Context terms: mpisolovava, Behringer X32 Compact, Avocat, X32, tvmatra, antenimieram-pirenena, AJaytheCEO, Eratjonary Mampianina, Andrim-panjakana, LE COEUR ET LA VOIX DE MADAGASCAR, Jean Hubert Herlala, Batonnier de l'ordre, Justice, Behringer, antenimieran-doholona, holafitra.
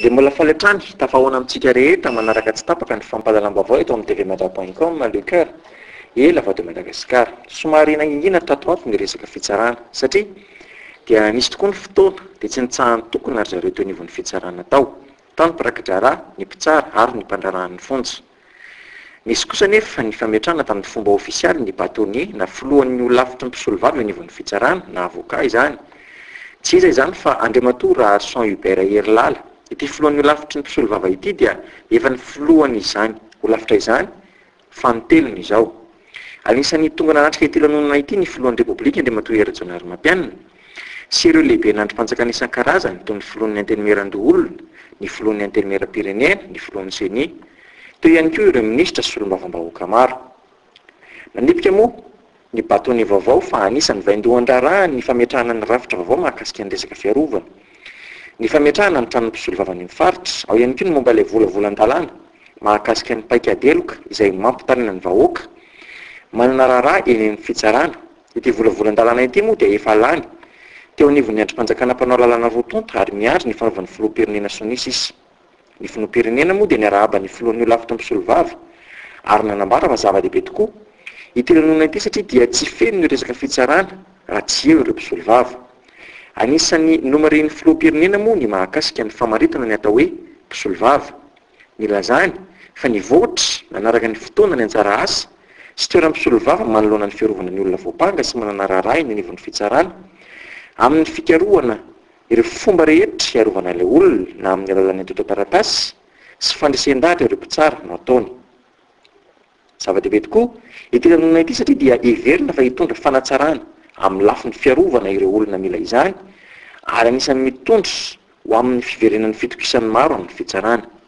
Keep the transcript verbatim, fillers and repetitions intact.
Dia mbola faletrany tafahoana amintsika rehetra manaraka tsy tapaka ny fampadalam-bavao eto amin'ny tvmatra point com Le Coeur et la Voix de Madagascar. Somary nangingina tato ato ny resaka fitsarana satria dia nisy tokoa ny fotoana dia tsy nitsahan'ny tokony ary zareo teo nivon'ny fitsarana tao tany mpirakdraraha ny mpitsara ary ny mpandrarahan'ny fonja. Nisy kosa nefa ny fametrana tamin'ny fomba ofisialy ny Batonnier na filohan'ny olafitry ny mpisolo vavy eo nivon'ny fitsarana na avocat izany. Tsy iza izany fa Andriamatoa ary Jean Hubert Herlala. Ity filohan'ny olafitry ny mpisolo vavy ity dia efa ny filohan' izany olafitra izany fa ny telony izao. Anisan'ny tonga nanatrika ity lanonana ity ny filohan'ny repoblika Andriamatoa Eratjonary Mampianina sy ireo lehibe nandrim-panjakana isan-karazany toy ny filohan'ny antenimieran-doholona, ny filohan'ny antenimieram-pirenena, ny filohan'ny seni, toy ihany koa ireo minisitra sy solombavam-bahoaka maro. Nandipika moa ny Batonnier vaovao fa anisan'ny vaindohan-draharaha ny fametrahana ny rafitra vaovao mahakasika ny resaka fiarovana. Ny fametrahana ny tranon'ny mpisolo vavany amin'ny faritra, ao ihany koa ny momba ilay volavolan-dalàna mahakasika ny paika adeloka izay mampitanana ny vahoaka manana raharaha eny amin'ny fitsarana. Ity volavolan-dalàna ity moa dia efa lany teo nivon'ny andrim-panjakana mpanao lalàna roa tonta ary miaro ny fanaovan'ny filoham-pirenena sonisisy. Ny filoham-pirenena moa dia niarahaba ny filohan'ny olafitry ny mpisolo vavy ary nanambara fa zava-dehibe tokoa ity lanonana ity satria dia tsy feno ny resaka fitsarana raha tsy eo ireo mpisolo vavy. Anisan'ny nomarin'ny filoham-pirenena moa ny mahakasika ny famaritana ny atao hoe mpisolo vavy. Nilazany fa nivoatra nanaraka ny fotoana ny anjara asa sy toeram-pisolo vavy manoloana ny fiarovana ny olona voapanga sy manana raharaha eny anivon'ny fitsarana amin'ny fikarohana ireo fomba rehetra hiarovana ilay olona na amin'ny alalan'ny antotan-taratasy sy fandresen-dahatra ireo mpitsara no ataony. Zava-dehibe tokoa ity lanonana ity satria dia heverina fa hitondra fanatsarana amin'ny lafin'ny fiarovana ireo olona mila izany ary anisan'ny mitondra ho amin'ny fiverenan'ny fitokisan'ny maro amin'ny fitsarana.